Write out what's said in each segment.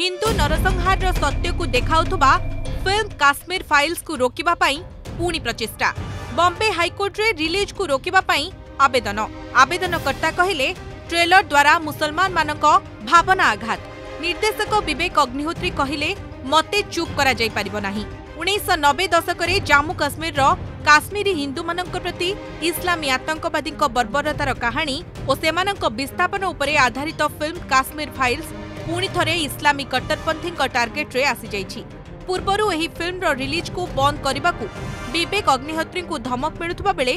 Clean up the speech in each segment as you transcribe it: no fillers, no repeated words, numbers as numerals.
हिंदू नरसंहार सत्य को देखा फिल्म काश्मीर फाइल्स को रोकिबा पई पुणी प्रचेष्टा। बॉम्बे हाइकोर्ट रे रिलीज को रोकिबा पई आवेदन। आवेदनकर्ता कहले ट्रेलर द्वारा मुसलमान मानका भावना आघात। निर्देशक विवेक अग्निहोत्री कहले मते चुप करा जाई परिबो नाही। 1990 दशक रे जम्मू काश्मीर रो काश्मीरी हिंदू मानक प्रति इस्लामी आतंकवादी बर्बरतार कहानी और सेमानक विस्थापन उपरे आधारित फिल्म काश्मीर फाइल्स पुणी थरे इस्लामी कट्टरपंथी टार्गेट रे आसी जाईछि। पूर्वरु एही फिल्म रो रिलीज को बंद करिबाकू विवेक अग्निहोत्री को धमक मिलुथबा बेले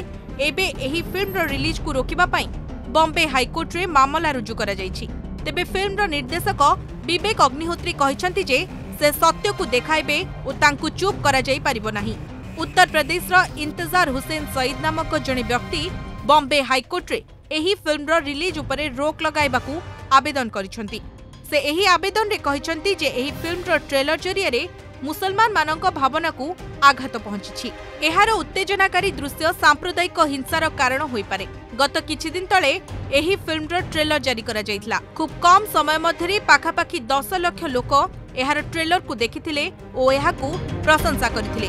एबे एही फिल्म रो रिलीज को रोकिबा पई बॉम्बे हाइकोर्ट रे मामला रुजु करा जाईछि। तेबे फिल्म रो निर्देशक विवेक अग्निहोत्री कहिसेंति जे से सत्य को देखाइबे ओ तांकु चुप करा जाई परिबो नाही। उत्तर प्रदेश रो इंतजार हुसैन सईद नामक जणे व्यक्ति बॉम्बे हाइकोर्ट रे एही फिल्म रो रिलीज उपरे रोक लगाइबाकू आवेदन करिसेंति। से एही आवेदन रे कहिसेंति जे एही फिल्म रो ट्रेलर जरिया रे मुसलमान मानक भावना को आघात पहुंची। एहार उत्तेजनाकारी दृश्य सांप्रदायिक हिंसार कारण होई पारे। गत किछि दिन तले एही फिल्मर ट्रेलर जारी करा जायतिला। खूब कम समय मध्यरे पाखापाखि 10 लाख लोक एहार ट्रेलर को देखिथिले ओ एहाकू प्रशंसा करथिले।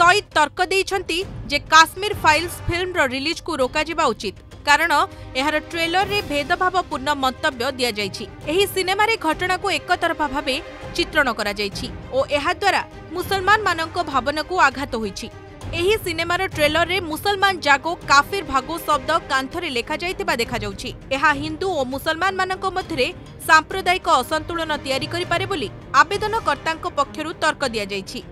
सईद तर्क दैछंती जे काश्मीर फाइल्स फिल्मर रिलीज को रोका जिबा उचित कारण एहार ट्रेलर रे भेदभावपूर्ण मंतव्य दिया जायछि। एही सिनेमा रे घटना को एकतरफा भाबे चित्रण करा जायछि ओ एहा द्वारा मुसलमान मानक भावना को आघात होईछि। एही सिनेमार ट्रेलर रे मुसलमान जागो काफिर भागो शब्द कांथरे लेखा जायतिबा देखा जाउछि। एहा हिंदू और मुसलमान मानक मध्यरे सांप्रदायिक असंतुलन तयारी करि पारे बोली आवेदनकर्तांक पक्षरु तर्क दिया जायछि।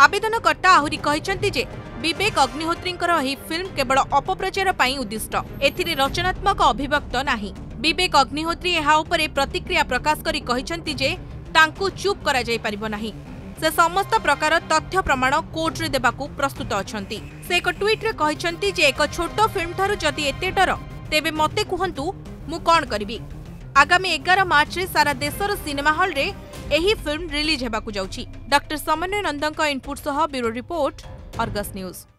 आवेदनकर्ता आहुरी कहिसेंति जे विवेक अग्निहोत्रींकर एही फिल्म केवल अपप्रचार पई उद्दिष्ट। एथिरे रचनात्मक अभिव्यक्त नाही। विवेक अग्निहोत्री एहा उपरे प्रतिक्रिया प्रकाश करि कहिसेंति जे तांकु चुप करा जाई परिबो नाही। से समस्त प्रकार तथ्य प्रमाण कोर्ट रे देबाकू प्रस्तुत अछंती। से एक ट्वीट रे कहिसेंती जे एक छोटो फिल्म थारु जदी एते डर तेबे मते कुहंतु मु कोन करबी। आगामी 11 मार्च रे सारा देशर सिनेमा हॉल रे एही फिल्म रिलीज हेबाकू जाउची। डॉक्टर समन्वय नंदन का इनपुट सह ब्यूरो रिपोर्ट, आर्गस न्यूज।